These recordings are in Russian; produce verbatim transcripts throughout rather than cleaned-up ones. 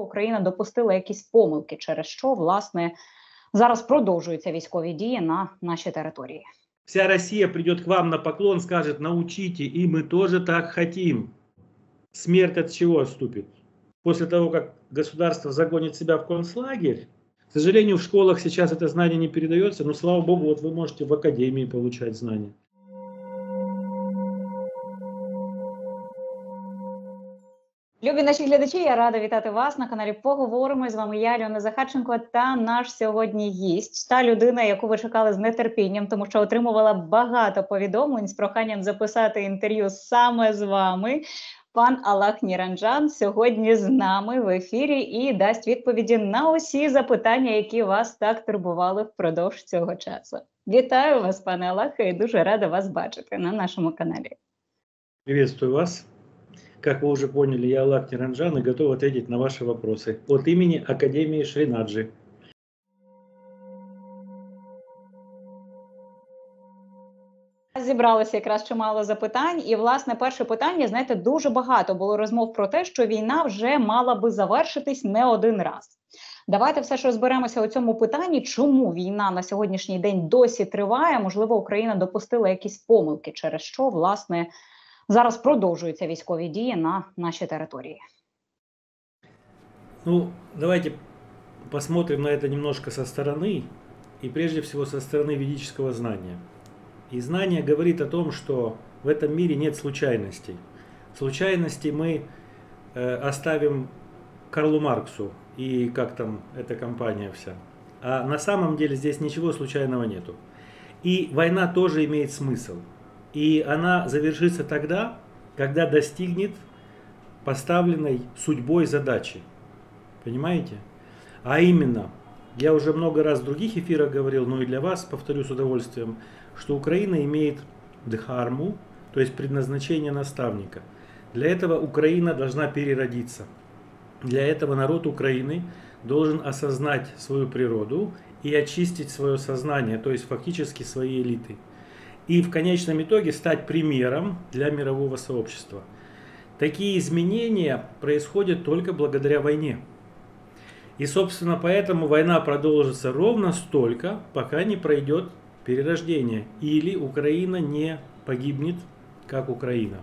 Україна допустила якісь помилки, через що, власне, зараз продовжуються військові дії на нашій території. Вся Росія прийде к вам на поклон, скаже, научите, і ми теж так хочемо. Смерть від чого відступить? После того, как государство загонит себя в концлагерь, к сожалению, в школах сейчас это знание не передается, но, слава богу, вот вы можете в академии получать знания. Любі наші глядачі, я рада вітати вас на каналі «Поговоримо». З вами я, Леон Захаченко, та наш сьогодні гість. Та людина, яку ви чекали з нетерпінням, тому що отримувала багато повідомлень з проханням записати інтерв'ю саме з вами. Пан Алакх Ніранджан сьогодні з нами в ефірі і дасть відповіді на усі запитання, які вас так турбували впродовж цього часу. Вітаю вас, пане Алакхе, і дуже рада вас бачити на нашому каналі. Приветствую вас. Как вы уже поняли, я Алакх Ніранджан и готов ответить на ваши вопросы от имени Академии Шринаджи. Зібралося якраз чимало запитань, і, власне, перше питання, знаєте, дуже багато було розмов про те, що війна вже мала би завершитись не один раз. Давайте все ж розберемося у цьому питанні, чому війна на сьогоднішній день досі триває, можливо, Україна допустила якісь помилки, через що, власне, зараз продовжуються військові дії на нашій території. Ну, давайте посмотрим на это немножко со стороны, и прежде всего со стороны ведического знания. И знание говорит о том, что в этом мире нет случайностей. Случайности мы э, оставим Карлу Марксу и как там эта компания вся. А на самом деле здесь ничего случайного нету. И война тоже имеет смысл. И она завершится тогда, когда достигнет поставленной судьбой задачи. Понимаете? А именно, я уже много раз в других эфирах говорил, но и для вас повторю с удовольствием, что Украина имеет дхарму, то есть предназначение наставника. Для этого Украина должна переродиться. Для этого народ Украины должен осознать свою природу и очистить свое сознание, то есть фактически свои элиты. И в конечном итоге стать примером для мирового сообщества. Такие изменения происходят только благодаря войне. И, собственно, поэтому война продолжится ровно столько, пока не пройдет перерождение, или Украина не погибнет, как Украина.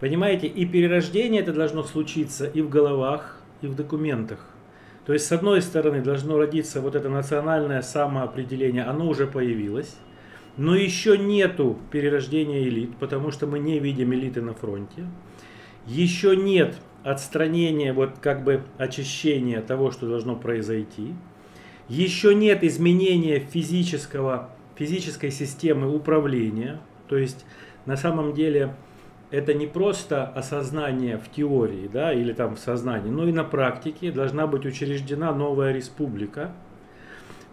Понимаете, и перерождение это должно случиться и в головах, и в документах. То есть, с одной стороны, должно родиться вот это национальное самоопределение, оно уже появилось, но еще нету перерождения элит, потому что мы не видим элиты на фронте. Еще нет отстранения, вот как бы очищения того, что должно произойти. Еще нет изменения физического, физической системы управления. То есть на самом деле это не просто осознание в теории, да, или там в сознании, но и на практике должна быть учреждена новая республика,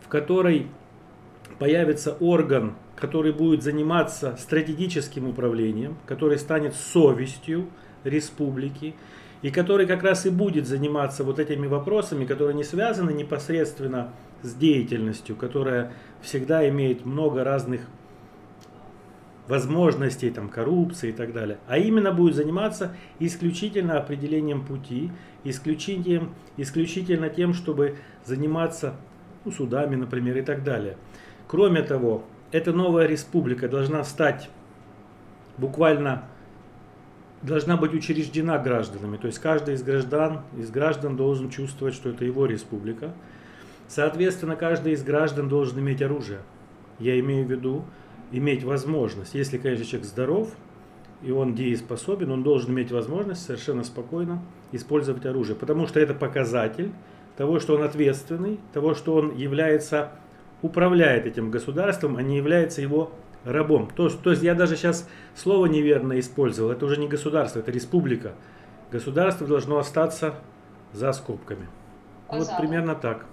в которой появится орган, который будет заниматься стратегическим управлением, который станет совестью республики, и который как раз и будет заниматься вот этими вопросами, которые не связаны непосредственно с деятельностью, которая всегда имеет много разных возможностей, там, коррупции и так далее, а именно будет заниматься исключительно определением пути, исключением, исключительно тем, чтобы заниматься, ну, судами, например, и так далее. Кроме того, эта новая республика должна стать буквально... должна быть учреждена гражданами, то есть каждый из граждан, из граждан должен чувствовать, что это его республика. Соответственно, каждый из граждан должен иметь оружие. Я имею в виду иметь возможность. Если, конечно, человек здоров и он дееспособен, он должен иметь возможность совершенно спокойно использовать оружие, потому что это показатель того, что он ответственный, того, что он является, управляет этим государством, а не является его рабом. То, то есть я даже сейчас слово неверно использовал. Это уже не государство, это республика. Государство должно остаться за скобками. Пожалуйста. Вот примерно так.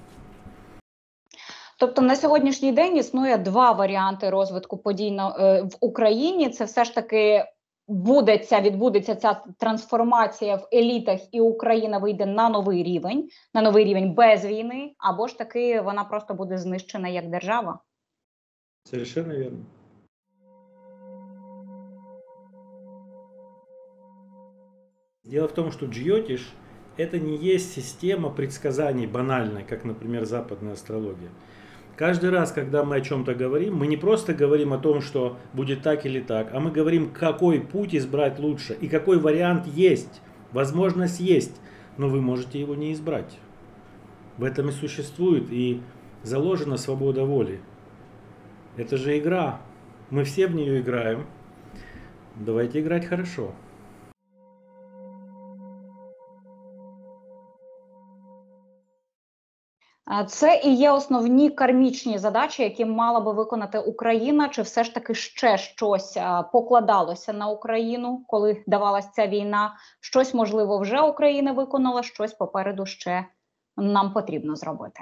Тобто на сьогоднішній день існує два варіанти розвитку подій на, е, в Україні. Це все ж таки будеться, відбудеться ця трансформація в елітах і Україна вийде на новий рівень, на новий рівень без війни, або ж таки вона просто буде знищена як держава. Совершенно верно. Дело в том, что Джйотиш – это не есть система предсказаний банальная, как, например, западная астрология. Каждый раз, когда мы о чем-то говорим, мы не просто говорим о том, что будет так или так, а мы говорим, какой путь избрать лучше и какой вариант есть, возможность есть, но вы можете его не избрать. В этом и существует, и заложена свобода воли. Это же игра. Мы все в нее играем. Давайте играть хорошо. Це і є основні кармічні задачі, які мала би виконати Україна, чи все ж таки ще щось покладалося на Україну, коли давалася ця війна? Щось, можливо, вже Україна виконала, щось попереду ще нам потрібно зробити.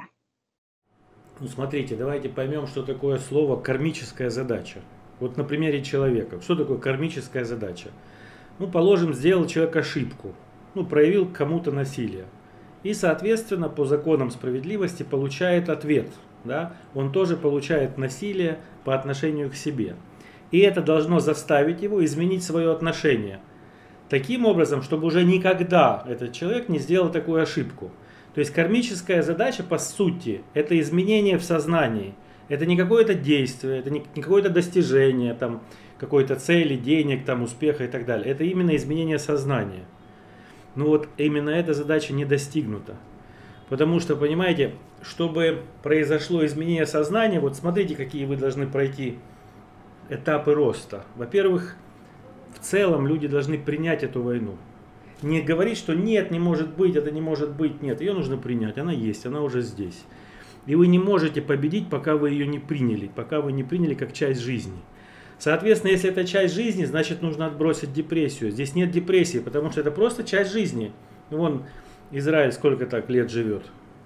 Ну, смотрите, давайте поймем, что такое слово «кармическая задача». Вот на примере человека. Что такое кармическая задача? Ну, положим, сделал человек ошибку, ну, проявил кому-то насилие. И, соответственно, по законам справедливости получает ответ. Да? Он тоже получает насилие по отношению к себе. И это должно заставить его изменить свое отношение. Таким образом, чтобы уже никогда этот человек не сделал такую ошибку. То есть кармическая задача, по сути, это изменение в сознании. Это не какое-то действие, это не какое-то достижение, там, какой-то цели, денег, там, успеха и так далее. Это именно изменение сознания. Но вот именно эта задача не достигнута. Потому что, понимаете, чтобы произошло изменение сознания, вот смотрите, какие вы должны пройти этапы роста. Во-первых, в целом люди должны принять эту войну. Не говорить, что нет, не может быть, это не может быть, нет. Ее нужно принять, она есть, она уже здесь. И вы не можете победить, пока вы ее не приняли, пока вы не приняли как часть жизни. Соответственно, если это часть жизни, значит, нужно отбросить депрессию. Здесь нет депрессии, потому что это просто часть жизни. Вон Израиль сколько так лет живет,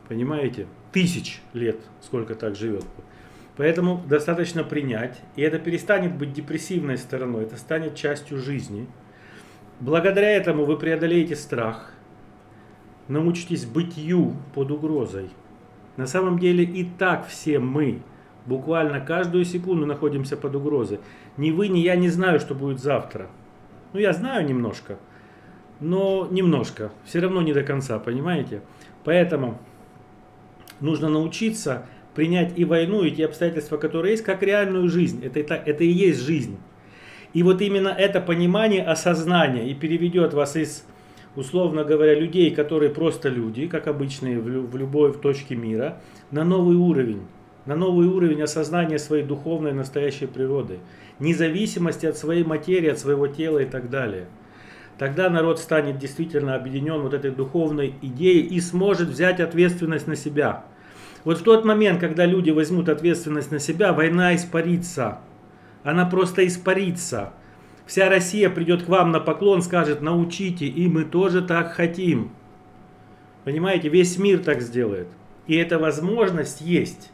понимаете? Тысяч лет сколько так живет. Поэтому достаточно принять, и это перестанет быть депрессивной стороной, это станет частью жизни. Благодаря этому вы преодолеете страх, научитесь бытию под угрозой. На самом деле и так все мы буквально каждую секунду находимся под угрозой. Ни вы, ни я не знаю, что будет завтра. Ну, я знаю немножко, но немножко. Все равно не до конца, понимаете? Поэтому нужно научиться принять и войну, и те обстоятельства, которые есть, как реальную жизнь. Это, это, это и есть жизнь. И вот именно это понимание, осознание и переведет вас из, условно говоря, людей, которые просто люди, как обычные в любой точке мира, на новый уровень. На новый уровень осознания своей духовной настоящей природы, независимости от своей материи, от своего тела и так далее. Тогда народ станет действительно объединен вот этой духовной идеей и сможет взять ответственность на себя. Вот в тот момент, когда люди возьмут ответственность на себя, война испарится. Она просто испарится. Вся Россия придет к вам на поклон, скажет: научите, и мы тоже так хотим. Понимаете, весь мир так сделает. И эта возможность есть.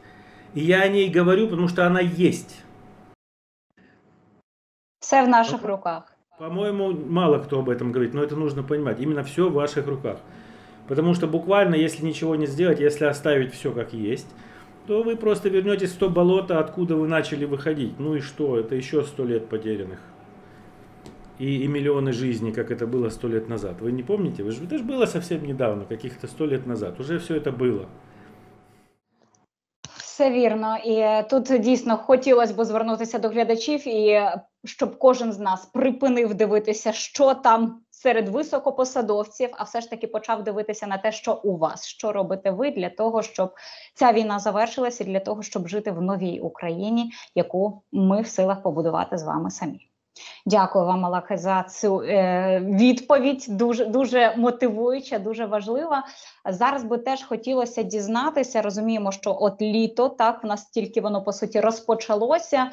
І я о ній говорю, тому що вона є. Все в наших руках. По-моєму, мало хто об этом говорить, но это нужно понимать. Именно все в ваших руках. Потому что буквально, если ничего не сделать, если оставить все как есть, то вы просто вернетесь в то болото, откуда вы начали выходить. Ну и что? Это еще сто лет потерянных. И, и миллионы жизней, как это было сто лет назад. Вы не помните? Вы же, это же было совсем недавно, каких-то сто лет назад. Уже все это было. Все вірно. І тут дійсно хотілося б звернутися до глядачів, і щоб кожен з нас припинив дивитися, що там серед високопосадовців, а все ж таки почав дивитися на те, що у вас, що робите ви для того, щоб ця війна завершилася, і для того, щоб жити в новій Україні, яку ми в силах побудувати з вами самі. Дякую вам, Алакх, за цю е, відповідь, дуже, дуже мотивуюча, дуже важлива. Зараз би теж хотілося дізнатися, розуміємо, що от літо, так, в нас тільки воно, по суті, розпочалося.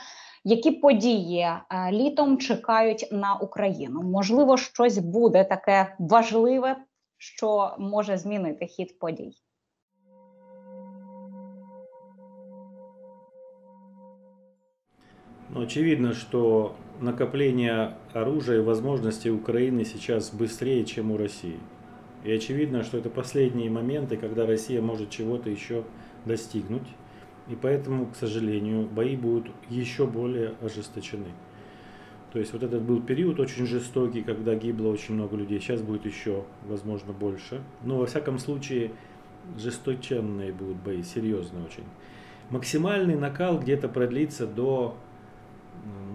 Які події е, літом чекають на Україну? Можливо, щось буде таке важливе, що може змінити хід подій? Ну, очевидно, що накопление оружия и возможностей Украины сейчас быстрее, чем у России. И очевидно, что это последние моменты, когда Россия может чего-то еще достигнуть. И поэтому, к сожалению, бои будут еще более ожесточены. То есть вот этот был период очень жестокий, когда гибло очень много людей. Сейчас будет еще, возможно, больше. Но, во всяком случае, жесточенные будут бои, серьезные очень. Максимальный накал где-то продлится до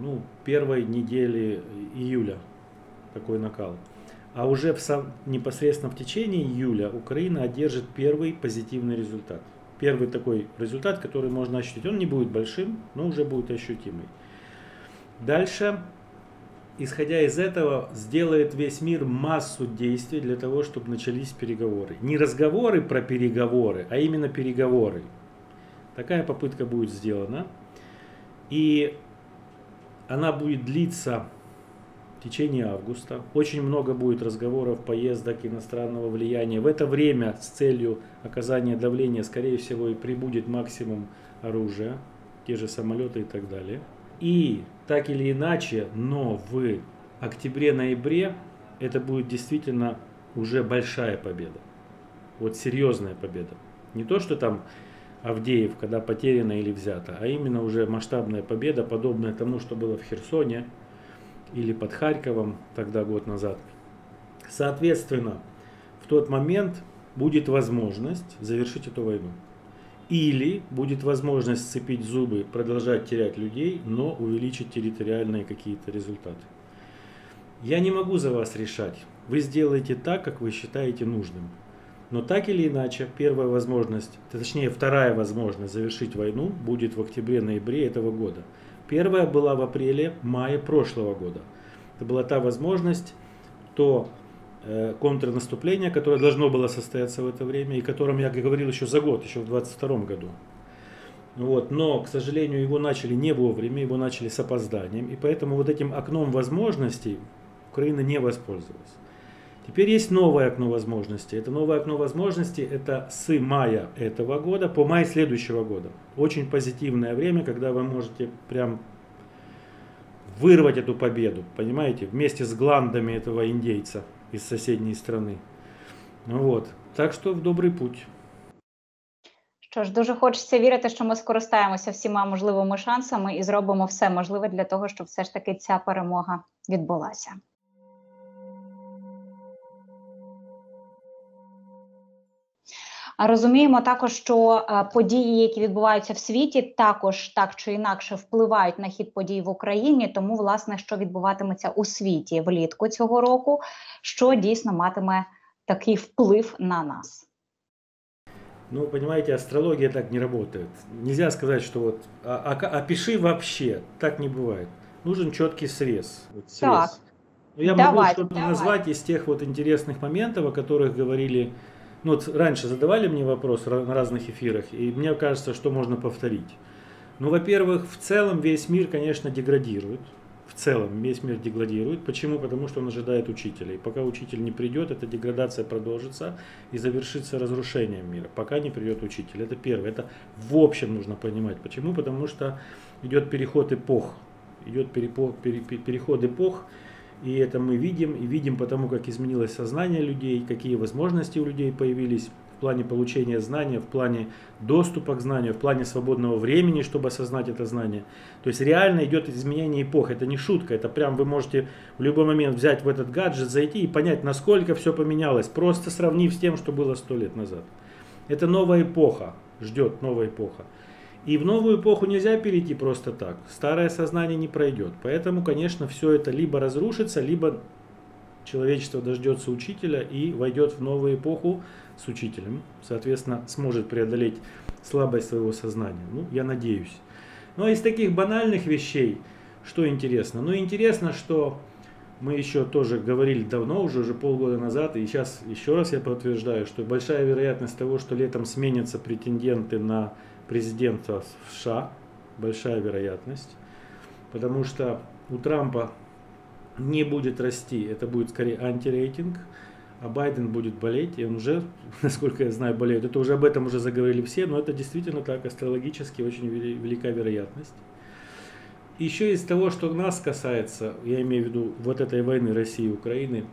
ну, первой недели июля. Такой накал. А уже в сам, непосредственно в течение июля Украина одержит первый позитивный результат. Первый такой результат, который можно ощутить. Он не будет большим, но уже будет ощутимый. Дальше, исходя из этого, сделает весь мир массу действий для того, чтобы начались переговоры. Не разговоры про переговоры, а именно переговоры. Такая попытка будет сделана. И она будет длиться в течение августа. Очень много будет разговоров, поездок, иностранного влияния. В это время с целью оказания давления, скорее всего, и прибудет максимум оружия, те же самолеты и так далее. И так или иначе, но в октябре-ноябре это будет действительно уже большая победа. Вот серьезная победа. Не то, что там Авдеевка, да, потеряна или взята, а именно уже масштабная победа, подобная тому, что было в Херсоне или под Харьковом тогда год назад. Соответственно, в тот момент будет возможность завершить эту войну. Или будет возможность сцепить зубы, продолжать терять людей, но увеличить территориальные какие-то результаты. Я не могу за вас решать. Вы сделаете так, как вы считаете нужным. Но так или иначе, первая возможность, точнее вторая возможность завершить войну будет в октябре-ноябре этого года. Первая была в апреле-мае прошлого года. Это была та возможность, то контрнаступление, которое должно было состояться в это время, и о котором я говорил еще за год, еще в двадцать втором году. Вот. Но, к сожалению, его начали не вовремя, его начали с опозданием, и поэтому вот этим окном возможностей Украина не воспользовалась. Теперь есть новое окно возможностей. Это новое окно возможностей, это с мая этого года по май следующего года. Очень позитивное время, когда вы можете прям вырвать эту победу, понимаете, вместе с гландами этого индейца из соседней страны. Вот. Так що в добрий путь. Що ж, дуже хочеться вірити, що ми скористаємося всіма можливими шансами і зробимо все можливе для того, щоб все ж таки ця перемога відбулася. Розуміємо також, що події, які відбуваються в світі, також так чи інакше впливають на хід подій в Україні, тому, власне, що відбуватиметься у світі влітку цього року, що дійсно матиме такий вплив на нас? Ну, понимаете, астрология так не работает. Нельзя сказать, что вот а, а, опиши вообще, так не бывает. Нужен четкий срез. Вот срез. Так. Но я давай, могу что-то назвать из тех вот интересных моментов, о которых говорили. Ну, вот раньше задавали мне вопрос на разных эфирах, и мне кажется, что можно повторить. Ну, во-первых, в целом весь мир, конечно, деградирует. В целом весь мир деградирует. Почему? Потому что он ожидает учителя. И пока учитель не придет, эта деградация продолжится и завершится разрушением мира. Пока не придет учитель. Это первое. Это в общем нужно понимать. Почему? Потому что идет переход эпох. Идет перепо, пере, переход эпох. И это мы видим, и видим потому, как изменилось сознание людей, какие возможности у людей появились в плане получения знания, в плане доступа к знанию, в плане свободного времени, чтобы осознать это знание. То есть реально идет изменение эпохи, это не шутка, это прям вы можете в любой момент взять в этот гаджет, зайти и понять, насколько все поменялось, просто сравнив с тем, что было сто лет назад. Это новая эпоха, ждет новая эпоха. И в новую эпоху нельзя перейти просто так. Старое сознание не пройдет. Поэтому, конечно, все это либо разрушится, либо человечество дождется учителя и войдет в новую эпоху с учителем. Соответственно, сможет преодолеть слабость своего сознания. Ну, я надеюсь. Но из таких банальных вещей, что интересно? Ну, интересно, что мы еще тоже говорили давно, уже, уже полгода назад, и сейчас еще раз я подтверждаю, что большая вероятность того, что летом сменятся претенденты на президента США, большая вероятность, потому что у Трампа не будет расти, это будет скорее антирейтинг, а Байден будет болеть, и он уже, насколько я знаю, болеет. Это уже об этом уже заговорили все, но это действительно так, астрологически очень велика вероятность. Еще из того, что нас касается, я имею в виду вот этой войны России и Украины,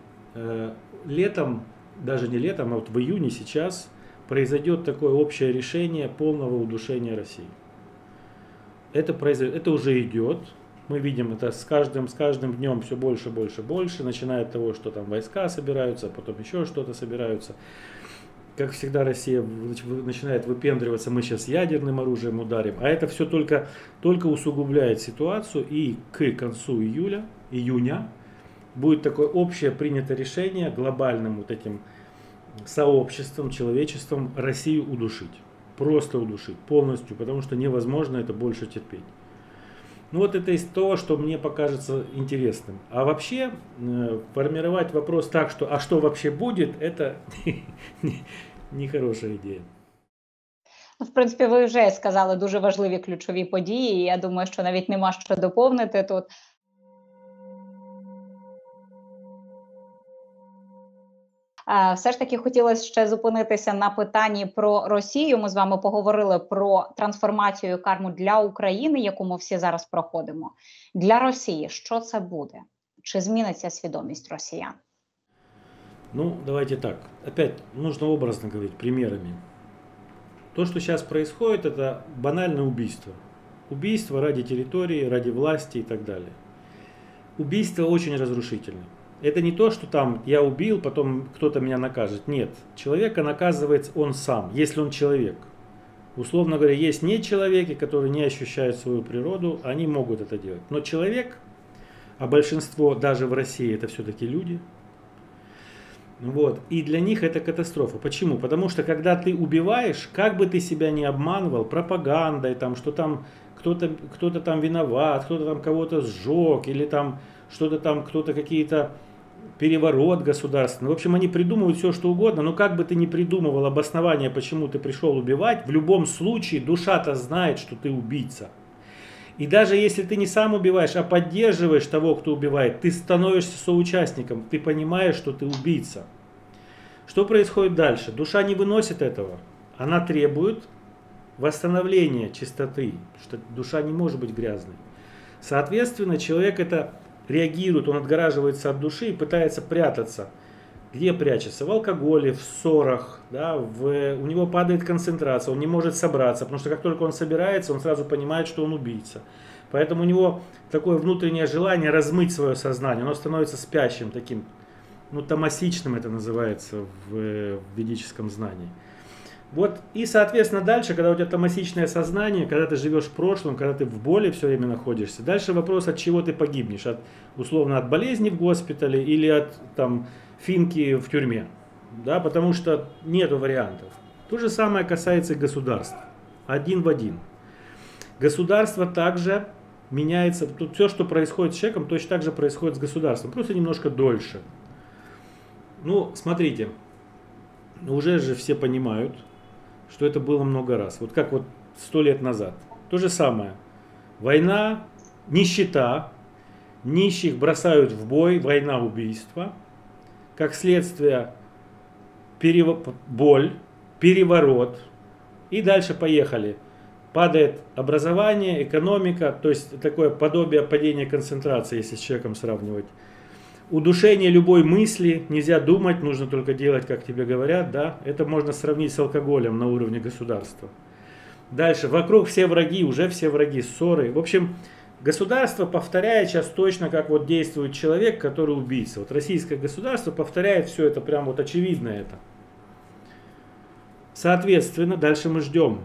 летом, даже не летом, а вот в июне сейчас, произойдет такое общее решение полного удушения России. Это, произойдет, это уже идет, Мы видим это с каждым, с каждым днем все больше, больше, больше, начиная от того, что там войска собираются, а потом еще что-то собираются. Как всегда, Россия начинает выпендриваться, мы сейчас ядерным оружием ударим. А это все только, только усугубляет ситуацию, и к концу июля, июня будет такое общее принято решение глобальным вот этим сообществом, человечеством Россию удушить. Просто удушить полностью, потому что невозможно это больше терпеть. Ну вот это из того, что мне покажется интересным. А вообще э, формировать вопрос так, что «а что вообще будет?» – это нехороша идея. В принципі, ви вже сказали дуже важливі ключові події, і я думаю, що навіть нема що доповнити тут. Все ж таки хотілося ще зупинитися на питанні про Росію. Ми з вами поговорили про трансформацію карму для України, яку ми всі зараз проходимо. Для Росії що це буде? Чи зміниться свідомість росіян? Ну, давайте так. Опять, нужно образно говорить, примерами. То, что сейчас происходит, это банальное убийство. Убийство ради территории, ради власти и так далее. Убийство очень разрушительное. Это не то, что там я убил, потом кто-то меня накажет. Нет, человека наказывает он сам, если он человек. Условно говоря, есть нечеловеки, которые не ощущают свою природу, они могут это делать. Но человек, а большинство даже в России это все-таки люди, вот, и для них это катастрофа. Почему? Потому что когда ты убиваешь, как бы ты себя не обманывал пропагандой, там, что там кто-то кто-то там виноват, кто-то там кого-то сжег, или там что-то там кто-то какие-то... переворот государственный. В общем, они придумывают все, что угодно, но как бы ты ни придумывал обоснование, почему ты пришел убивать, в любом случае душа-то знает, что ты убийца. И даже если ты не сам убиваешь, а поддерживаешь того, кто убивает, ты становишься соучастником, ты понимаешь, что ты убийца. Что происходит дальше? Душа не выносит этого. Она требует восстановления чистоты, что душа не может быть грязной. Соответственно, человек это... реагирует, он отгораживается от души и пытается прятаться. Где прячется? В алкоголе, в ссорах, да, в... у него падает концентрация, он не может собраться, потому что как только он собирается, он сразу понимает, что он убийца. Поэтому у него такое внутреннее желание размыть свое сознание, оно становится спящим, таким, ну, тамасичным это называется в, в ведическом знании. Вот, и, соответственно, дальше, когда у тебя тамасичное сознание, когда ты живешь в прошлом, когда ты в боли все время находишься, дальше вопрос, от чего ты погибнешь, от, условно, от болезни в госпитале или от, там, финки в тюрьме, да, потому что нету вариантов. То же самое касается и государств, один в один. Государство также меняется, тут все, что происходит с человеком, точно так же происходит с государством, просто немножко дольше. Ну, смотрите, уже же все понимают, что это было много раз. Вот как вот сто лет назад. То же самое. Война, нищета, нищих бросают в бой, война, убийство. Как следствие, перев... боль, переворот. И дальше поехали. Падает образование, экономика, то есть такое подобие падения концентрации, если с человеком сравнивать. Удушение любой мысли, нельзя думать, нужно только делать, как тебе говорят, да, это можно сравнить с алкоголем на уровне государства. Дальше, вокруг все враги, уже все враги, ссоры. В общем, государство повторяет сейчас точно, как вот действует человек, который убийца. Вот российское государство повторяет все это, прям вот очевидно это. Соответственно, дальше мы ждем.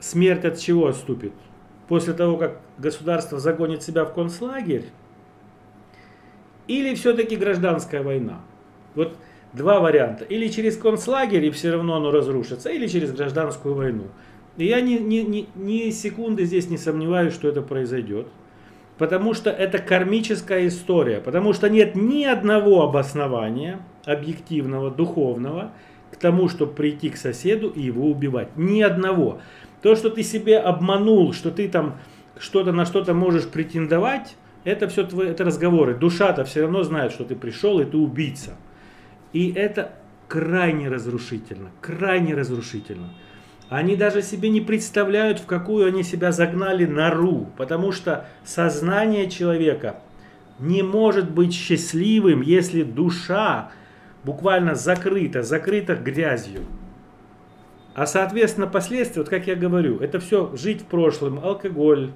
Смерть от чего отступит? После того, как государство загонит себя в концлагерь, или все-таки гражданская война. Вот два варианта. Или через концлагерь, и все равно оно разрушится, или через гражданскую войну. И я ни, ни, ни, ни секунды здесь не сомневаюсь, что это произойдет. Потому что это кармическая история. Потому что нет ни одного обоснования, объективного, духовного, к тому, чтобы прийти к соседу и его убивать. Ни одного. То, что ты себе обманул, что ты там что-то на что-то можешь претендовать, это все твои, это разговоры. Душа-то все равно знает, что ты пришел, и ты убийца. И это крайне разрушительно, крайне разрушительно. Они даже себе не представляют, в какую они себя загнали нору, потому что сознание человека не может быть счастливым, если душа буквально закрыта, закрыта грязью. А соответственно последствия, вот как я говорю, это все жить в прошлом, алкоголь,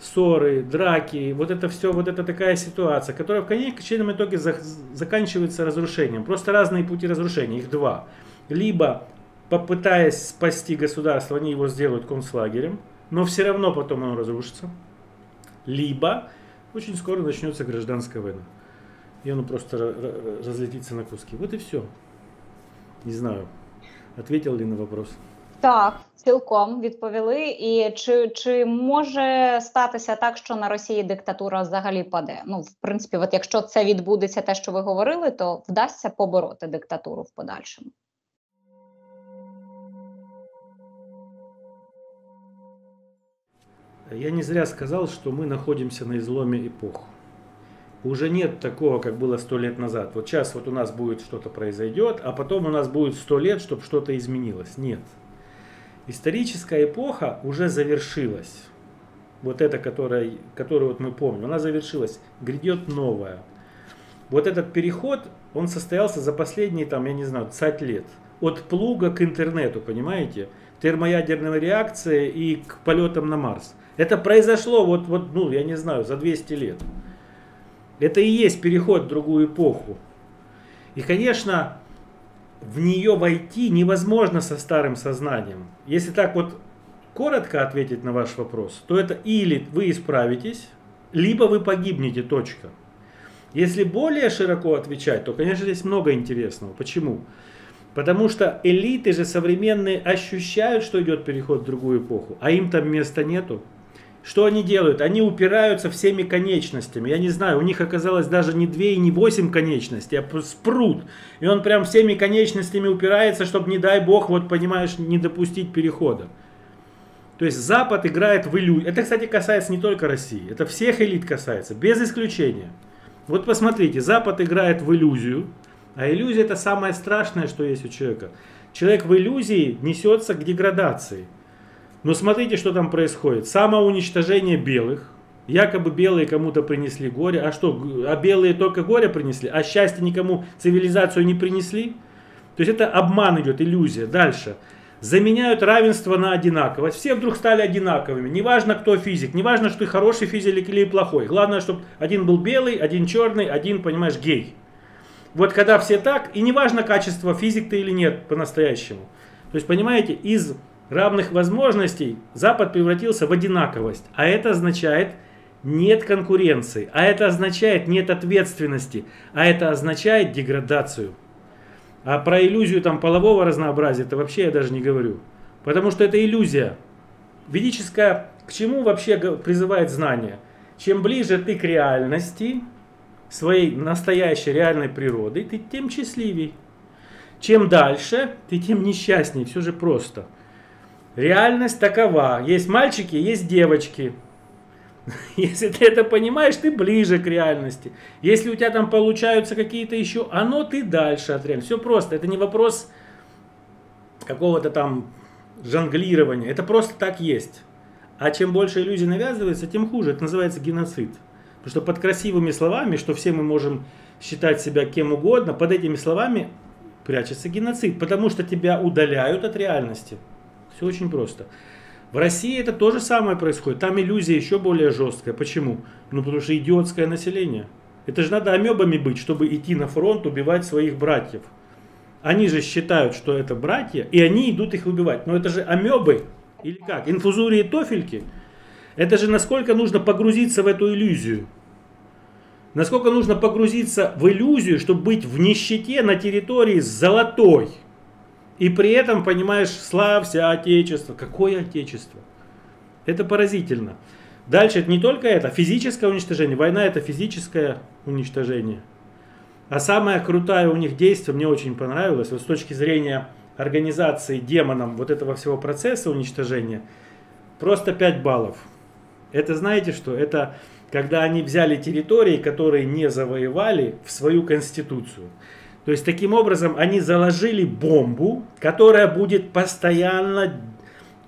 ссоры, драки, вот это все, вот это такая ситуация, которая в конечном итоге заканчивается разрушением. Просто разные пути разрушения, их два. Либо, попытаясь спасти государство, они его сделают концлагерем, но все равно потом оно разрушится. Либо очень скоро начнется гражданская война, и оно просто разлетится на куски. Вот и все. Не знаю, ответил ли на вопрос. Так, цілком відповіли. І чи, чи може статися так, що на Росії диктатура взагалі паде? Ну, в принципі, от якщо це відбудеться, те, що ви говорили, то вдасться побороти диктатуру в подальшому? Я не зря сказал, что мы находимся на изломе эпох. Уже нет такого, как было сто лет назад. Вот сейчас вот у нас будет что-то произойдет, а потом у нас будет сто лет, чтобы что-то изменилось. Нет. Историческая эпоха уже завершилась. Вот эта, которая, которую вот мы помним, она завершилась. Грядет новая. Вот этот переход, он состоялся за последние, там, я не знаю, двадцать лет. От плуга к интернету, понимаете? Термоядерной реакции и к полетам на Марс. Это произошло вот, вот, ну, я не знаю, за двести лет. Это и есть переход в другую эпоху. И, конечно, в нее войти невозможно со старым сознанием. Если так вот коротко ответить на ваш вопрос, то это или вы исправитесь, либо вы погибнете, точка. Если более широко отвечать, то, конечно, здесь много интересного. Почему? Потому что элиты же современные ощущают, что идет переход в другую эпоху, а им там места нету. Что они делают? Они упираются всеми конечностями. Я не знаю, у них оказалось даже не две и не восемь конечностей, а спрут. И он прям всеми конечностями упирается, чтобы, не дай бог, вот понимаешь, не допустить перехода. То есть Запад играет в иллюзию. Это, кстати, касается не только России. Это всех элит касается, без исключения. Вот посмотрите, Запад играет в иллюзию. А иллюзия — это самое страшное, что есть у человека. Человек в иллюзии несется к деградации. Но смотрите, что там происходит. Самоуничтожение белых. Якобы белые кому-то принесли горе. А что, а белые только горе принесли? А счастье никому, цивилизацию не принесли? То есть это обман идет, иллюзия. Дальше. Заменяют равенство на одинаковость. Все вдруг стали одинаковыми. Неважно, кто физик. Неважно, что ты хороший физик или плохой. Главное, чтобы один был белый, один черный, один, понимаешь, гей. Вот когда все так, и неважно, качество физик ты или нет по-настоящему. То есть, понимаете, из равных возможностей Запад превратился в одинаковость. А это означает нет конкуренции. А это означает нет ответственности. А это означает деградацию. А про иллюзию там полового разнообразия это вообще я даже не говорю. Потому что это иллюзия. Ведическая к чему вообще призывает знание? Чем ближе ты к реальности, своей настоящей реальной природы, ты тем счастливей. Чем дальше, ты тем несчастней. Все же просто. Реальность такова. Есть мальчики, есть девочки. Если ты это понимаешь, ты ближе к реальности. Если у тебя там получаются какие-то еще, оно ты дальше от реальности. Все просто. Это не вопрос какого-то там жонглирования. Это просто так есть. А чем больше иллюзий навязывается, тем хуже. Это называется геноцид. Потому что под красивыми словами, что все мы можем считать себя кем угодно, под этими словами прячется геноцид. Потому что тебя удаляют от реальности. Все очень просто. В России это то же самое происходит. Там иллюзия еще более жесткая. Почему? Ну, потому что идиотское население. Это же надо амебами быть, чтобы идти на фронт, убивать своих братьев. Они же считают, что это братья, и они идут их убивать. Но это же амебы, или как? Инфузории тофельки. Это же насколько нужно погрузиться в эту иллюзию. Насколько нужно погрузиться в иллюзию, чтобы быть в нищете на территории золотой. И при этом, понимаешь, славься Отечество. Какое Отечество? Это поразительно. Дальше не только это, физическое уничтожение. Война — это физическое уничтожение. А самое крутое у них действие, мне очень понравилось, вот с точки зрения организации демоном вот этого всего процесса уничтожения, просто пять баллов. Это знаете что? Это когда они взяли территории, которые не завоевали, в свою конституцию. То есть, таким образом, они заложили бомбу, которая будет постоянно...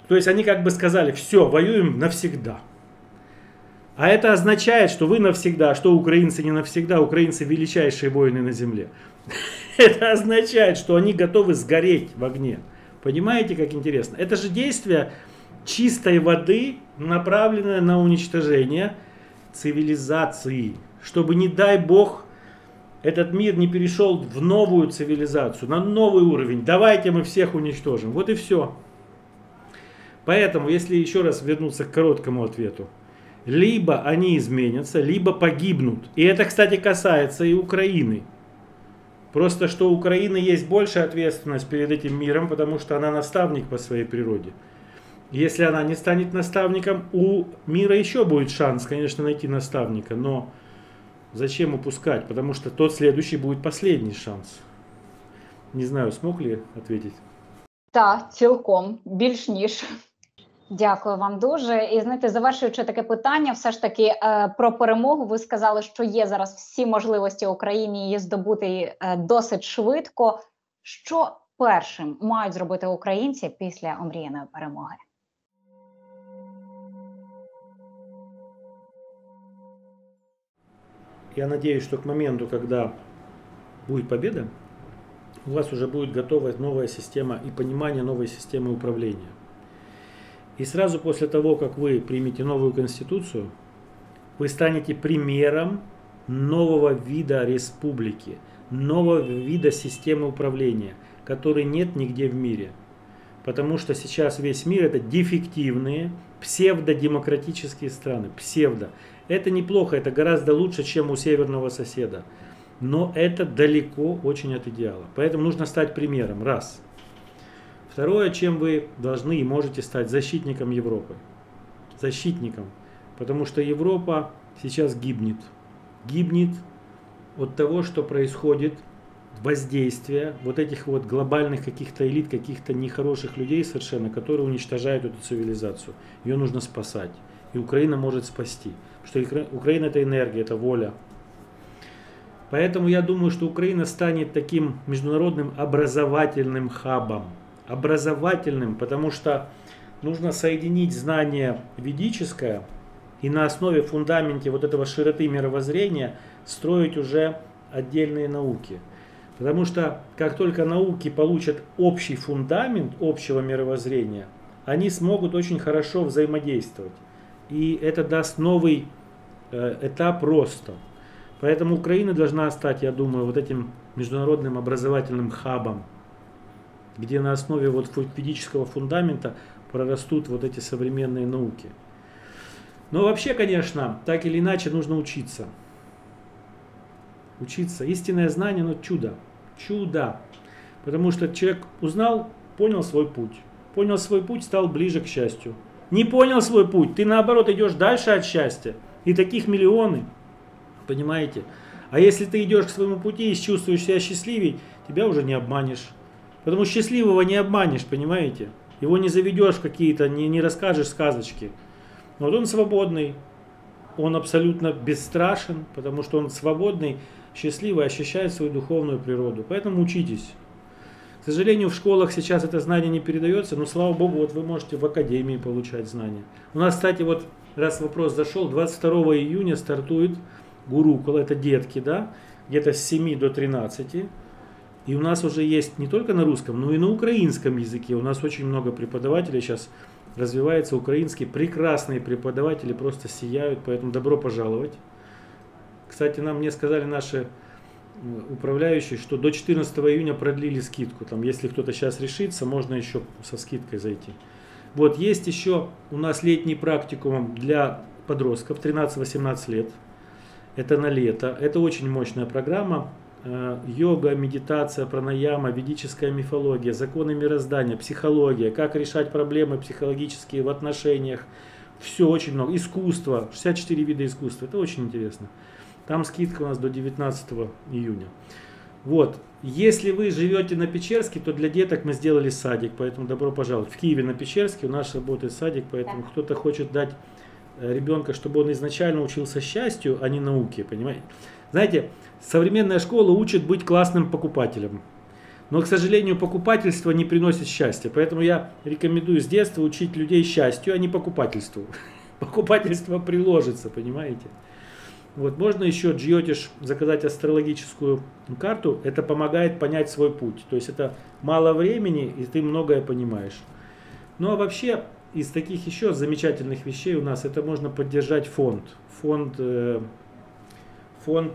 То есть, они как бы сказали, все, воюем навсегда. А это означает, что вы навсегда, что украинцы не навсегда, украинцы величайшие воины на земле. Это означает, что они готовы сгореть в огне. Понимаете, как интересно? Это же действие чистой воды, направленная на уничтожение цивилизации, чтобы, не дай бог, этот мир не перешел в новую цивилизацию, на новый уровень. Давайте мы всех уничтожим. Вот и все. Поэтому, если еще раз вернуться к короткому ответу, либо они изменятся, либо погибнут. И это, кстати, касается и Украины. Просто что у Украины есть большая ответственность перед этим миром, потому что она наставник по своей природе. Если она не станет наставником, у мира еще будет шанс, конечно, найти наставника. Но зачем упускать? Потому что тот следующий будет последний шанс. Не знаю, смог ли ответить? Так, да, цілком, більш ніж. Дякую вам дуже. І, знаєте, завершуючи таке питання, все ж таки е, про перемогу. Ви сказали, що є зараз всі можливості Україні її здобути е, досить швидко. Що першим мають зробити українці після омріяної перемоги? Я надеюсь, что к моменту, когда будет победа, у вас уже будет готова новая система и понимание новой системы управления. И сразу после того, как вы примете новую конституцию, вы станете примером нового вида республики, нового вида системы управления, которой нет нигде в мире. Потому что сейчас весь мир — это дефективные, псевдодемократические страны. Псевдо. Это неплохо, это гораздо лучше, чем у северного соседа. Но это далеко очень от идеала. Поэтому нужно стать примером. Раз. Второе, чем вы должны и можете стать — защитником Европы. Защитником. Потому что Европа сейчас гибнет. Гибнет от того, что происходит воздействие вот этих вот глобальных каких-то элит, каких-то нехороших людей совершенно, которые уничтожают эту цивилизацию. Ее нужно спасать. И Украина может спасти. Потому что Украина — это энергия, это воля. Поэтому я думаю, что Украина станет таким международным образовательным хабом. Образовательным, потому что нужно соединить знание ведическое и на основе, фундаменте вот этого широты мировоззрения строить уже отдельные науки. Потому что как только науки получат общий фундамент общего мировоззрения, они смогут очень хорошо взаимодействовать. И это даст новый э, этап роста. Поэтому Украина должна стать, я думаю, вот этим международным образовательным хабом, где на основе вот ведического фундамента прорастут вот эти современные науки. Но вообще, конечно, так или иначе нужно учиться. Учиться. Истинное знание, но чудо. Чудо. Потому что человек узнал, понял свой путь. Понял свой путь, стал ближе к счастью. Не понял свой путь, ты наоборот идешь дальше от счастья. И таких миллионы. Понимаете? А если ты идешь к своему пути и чувствуешь себя счастливей, тебя уже не обманешь. Потому что счастливого не обманешь, понимаете? Его не заведешь в какие-то, не, не расскажешь сказочки. Но вот он свободный, он абсолютно бесстрашен, потому что он свободный, счастливый, ощущает свою духовную природу. Поэтому учитесь. К сожалению, в школах сейчас это знание не передается, но, слава Богу, вот вы можете в академии получать знания. У нас, кстати, вот раз вопрос зашел, двадцать второго июня стартует Гурукол, это детки, да, где-то с семи до тринадцати. И у нас уже есть не только на русском, но и на украинском языке. У нас очень много преподавателей сейчас развивается, украинские прекрасные преподаватели просто сияют, поэтому добро пожаловать. Кстати, нам мне сказали наши управляющие, что до четырнадцатого июня продлили скидку. Там, если кто-то сейчас решится, можно еще со скидкой зайти. Вот, есть еще у нас летний практикум для подростков тринадцать-восемнадцать лет. Это на лето. Это очень мощная программа. Йога, медитация, пранаяма, ведическая мифология, законы мироздания, психология, как решать проблемы психологические в отношениях. Все очень много. Искусство, шестьдесят четыре вида искусства. Это очень интересно. Там скидка у нас до девятнадцатого июня. Вот. Если вы живете на Печерске, то для деток мы сделали садик, поэтому добро пожаловать. В Киеве на Печерске у нас работает садик, поэтому кто-то хочет дать ребенка, чтобы он изначально учился счастью, а не науке, понимаете? Знаете, современная школа учит быть классным покупателем. Но, к сожалению, покупательство не приносит счастья. Поэтому я рекомендую с детства учить людей счастью, а не покупательству. Покупательство приложится, понимаете? Вот, можно еще Джйотиш заказать астрологическую карту. Это помогает понять свой путь. То есть это мало времени, и ты многое понимаешь. Ну а вообще, из таких еще замечательных вещей у нас это можно поддержать фонд. Фонд, э, фонд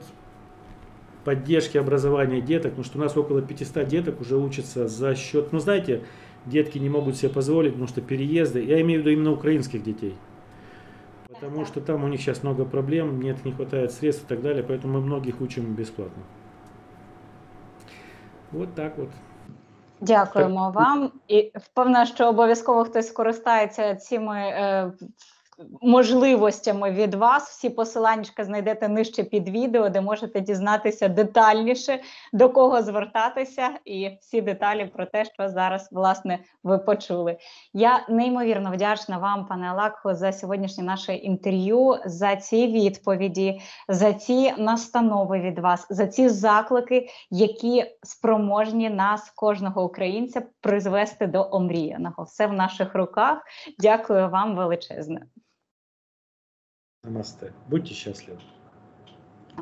поддержки образования деток, потому что у нас около пятисот деток уже учатся за счет, ну знаете, детки не могут себе позволить, потому что переезды, я имею в виду именно украинских детей, потому что там у них сейчас много проблем, нет, не хватает средств и так далее, поэтому мы многих учим бесплатно. Вот так вот. Дякуємо вам. І впевнена, що обов'язково хтось скористається цими е, можливостями від вас. Всі посиланнячки знайдете нижче під відео, де можете дізнатися детальніше, до кого звертатися і всі деталі про те, що зараз, власне, ви почули. Я неймовірно вдячна вам, пане Алакху, за сьогоднішнє наше інтерв'ю, за ці відповіді, за ці настанови від вас, за ці заклики, які спроможні нас, кожного українця, призвести до омріяного. Все в наших руках. Дякую вам величезно. Намасте. Будьте счастливы.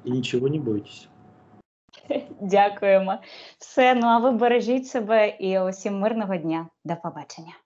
И ничего не бойтесь. Дякуємо. Все, ну а ви бережіть себе і усім мирного дня. До побачення.